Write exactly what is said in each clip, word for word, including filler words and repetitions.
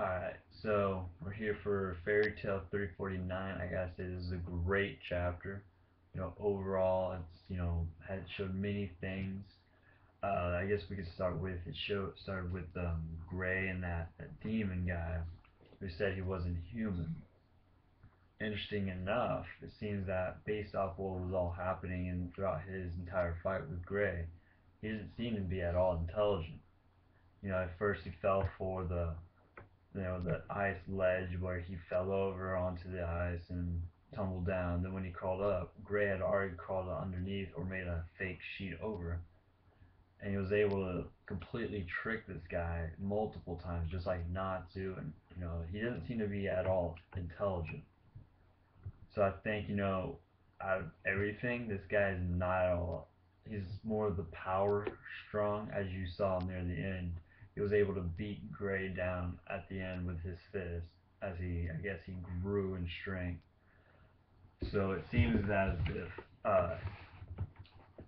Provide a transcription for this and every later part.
Alright, so we're here for Fairy Tail three forty-nine. I gotta say this is a great chapter. You know, overall, it's, you know, had showed many things. Uh, I guess we could start with it. Show started with um, Gray and that, that demon guy who said he wasn't human. Interesting enough, it seems that based off what was all happening and throughout his entire fight with Gray, he doesn't seem to be at all intelligent. You know, at first he fell for the, you know, the ice ledge where he fell over onto the ice and tumbled down. Then when he crawled up, Gray had already crawled underneath or made a fake sheet over, and he was able to completely trick this guy multiple times, just like Natsu. And you know, he doesn't seem to be at all intelligent. So I think, you know, out of everything, this guy is not at all. He's more of the power strong, as you saw near the end. He was able to beat Gray down at the end with his fist, as he, I guess, he grew in strength. So it seems as if uh,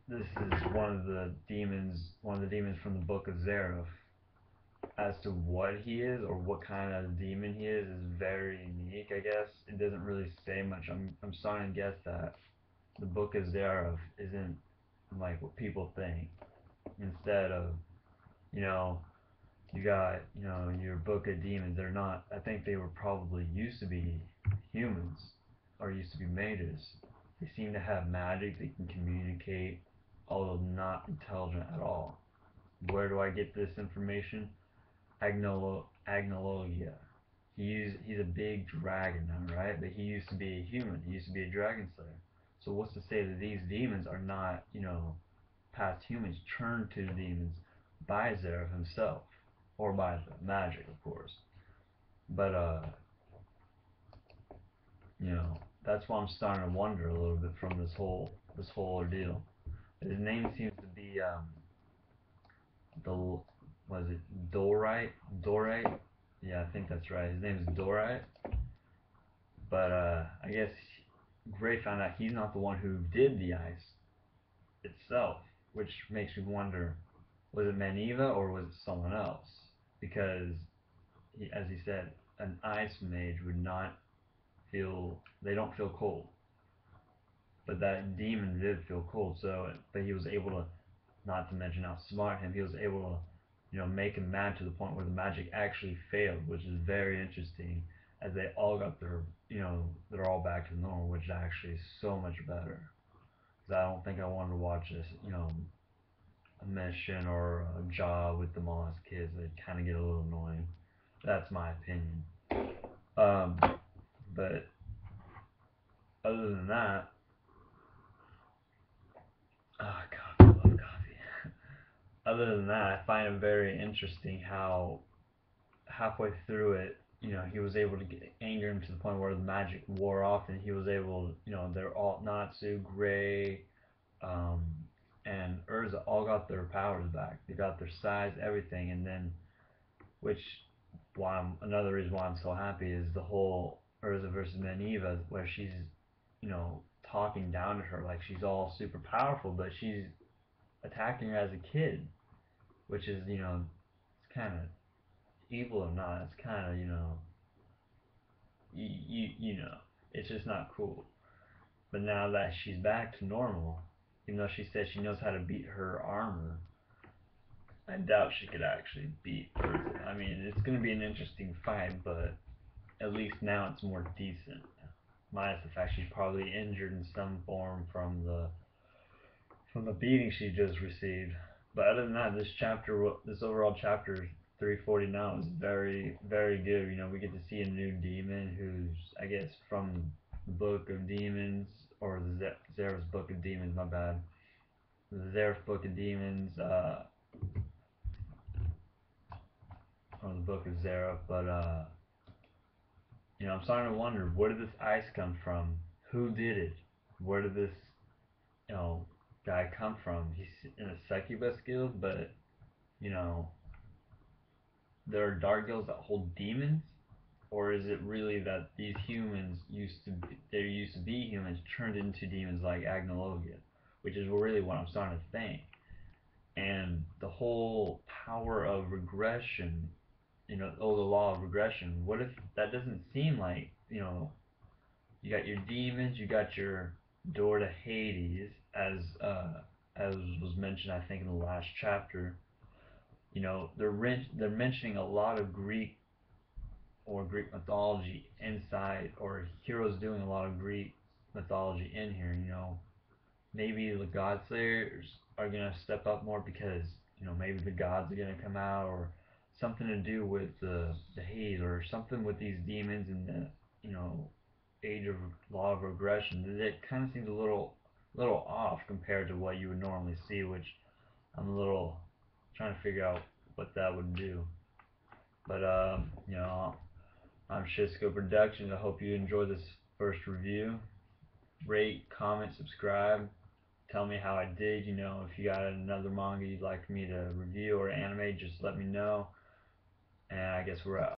this is one of the demons, one of the demons from the Book of Zeref. As to what he is or what kind of demon he is is very unique, I guess. It doesn't really say much. I'm I'm starting to guess that the Book of Zeref isn't like what people think. Instead of, you know, you got, you know, your Book of Demons, they're not, I think they were probably used to be humans or used to be mages. They seem to have magic, they can communicate, although not intelligent at all. Where do I get this information? Agnolo Agnologia. He used, he's a big dragon, alright? But he used to be a human. He used to be a dragon slayer. So what's to say that these demons are not, you know, past humans turned to demons by Zeref himself. Or by the magic, of course. But, uh, you know, that's why I'm starting to wonder a little bit from this whole, this whole ordeal. His name seems to be, um, the... Was it Dorite? Dorite? Yeah, I think that's right. His name is Dorite. But uh, I guess Gray found out he's not the one who did the ice itself, which makes me wonder, was it Maniva or was it someone else? Because, he, as he said, an ice mage would not feel, they don't feel cold. But that demon did feel cold, so, but he was able to, not to mention outsmart him, he was able to, you know, make him mad to the point where the magic actually failed, which is very interesting, as they all got their, you know, they're all back to normal, which actually is so much better. Because I don't think I wanted to watch this, you know, a mission or a job with the Moss kids. They kind of get a little annoying. That's my opinion. Um, but other than that, oh God. Other than that, I find it very interesting how halfway through it, you know, he was able to get anger him to the point where the magic wore off, and he was able, you know, they're all, Natsu, Gray, um, and Erza all got their powers back. They got their size, everything, and then, which, why I'm, another reason why I'm so happy is the whole Erza versus Maniva, where she's, you know, talking down to her like she's all super powerful, but she's attacking her as a kid, which is, you know, it's kind of evil or not, it's kind of, you know, you, you you know, it's just not cool. But now that she's back to normal, even though she said she knows how to beat her armor, I doubt she could actually beat her. I mean, it's going to be an interesting fight, but at least now it's more decent, minus the fact she's probably injured in some form from the from the beating she just received. But other than that, this chapter, this overall chapter three forty-nine was very, very good. You know, we get to see a new demon who's, I guess, from the Book of Demons, or the Zeref's Book of Demons, my bad. The Zeref's Book of Demons, uh, or the Book of Zeref, but, uh, you know, I'm starting to wonder, where did this ice come from? Who did it? Where did this, you know, guy come from? He's in a succubus guild, but you know, there are dark guilds that hold demons, or is it really that these humans used to be, they used to be humans turned into demons like Agnologia, which is really what I'm starting to think. And the whole power of regression you know, oh, the law of regression. What if that doesn't seem like, you know, you got your demons, you got your door to Hades, as uh, as was mentioned, I think, in the last chapter. You know, they're they're mentioning a lot of Greek or Greek mythology inside, or heroes doing a lot of Greek mythology in here. You know, maybe the God Slayers are gonna step up more because, you know, maybe the gods are gonna come out, or something to do with the the Hades, or something with these demons and the, you know, age of law of regression. That kind of seems a little little off compared to what you would normally see, which I'm a little trying to figure out what that would do. But um, you know, I'm Shisko Productions. I hope you enjoyed this first review. Rate, comment, subscribe. Tell me how I did. You know, if you got another manga you'd like me to review or anime, just let me know. And I guess we're out.